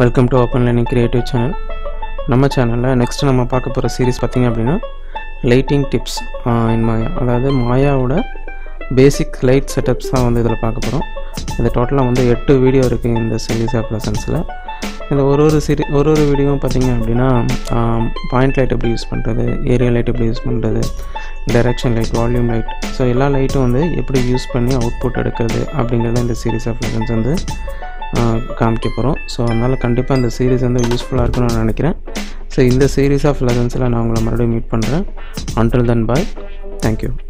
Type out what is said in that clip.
Welcome to open learning creative channel नम्म channel next नम्म पार्क्क पोर सीरीज पार्त्तींगा अप्पडिना लाइटिंग टिप्स इन माया अदावदु मायावोड बेसिक लाइट सेटअप्स தான் வந்து இதல பார்க்க போறோம். இந்த டோட்டலா வந்து 8 வீடியோ இருக்கு இந்த சீரிஸ் ஆஃப் லெசன்ஸ்ல. இந்த ஒரு ஒரு வீடியோவும் பாத்தீங்க அப்படினா பாயிண்ட் லைட் எப்படி யூஸ் பண்றது, ஏரியா லைட் எப்படி யூஸ் பண்றது, direction light, volume light. So எல்லா லைட்டும் வந்து எப்படி யூஸ் பண்ணி அவுட்புட் எடுக்கிறது அப்படிங்கறத இந்த சீரிஸ் ஆஃப் லெசன்ஸ் வந்து காமிக்க போறோம். சோ அதனால கண்டிப்பா இந்த சீரிஸ் வந்து யூஸ்ஃபுல்லா இருக்கும்னு நான் நினைக்கிறேன். சோ இந்த சீரிஸ் ஆஃப் லெசன்ஸ்ல நான் உங்களை மறுபடியும் மீட் பண்றேன். Until then bye. Thank you.